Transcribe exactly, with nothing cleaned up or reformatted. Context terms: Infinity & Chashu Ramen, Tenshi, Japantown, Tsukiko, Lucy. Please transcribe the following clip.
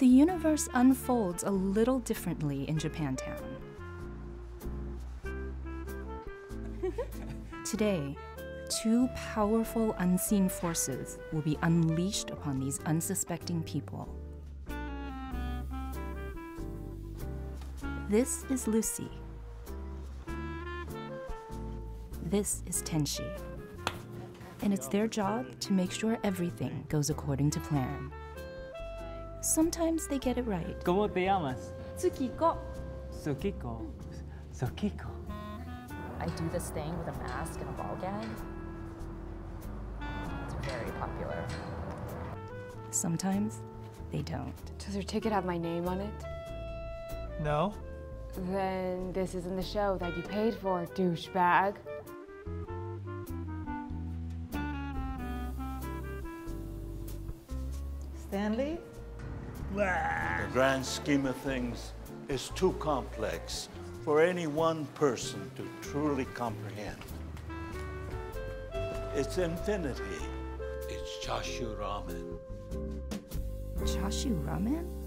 the universe unfolds a little differently in Japantown. Today, two powerful unseen forces will be unleashed upon these unsuspecting people. This is Lucy. This is Tenshi. And it's their job to make sure everything goes according to plan. Sometimes they get it right. ¿Cómo te llamas? Tsukiko. Tsukiko. Tsukiko. I do this thing with a mask and a ball gag. It's very popular. Sometimes they don't. Does her ticket have my name on it? No. Then this isn't the show that you paid for, douchebag. Stanley? The grand scheme of things is too complex for any one person to truly comprehend. It's infinity. It's Chashu Ramen. Chashu Ramen?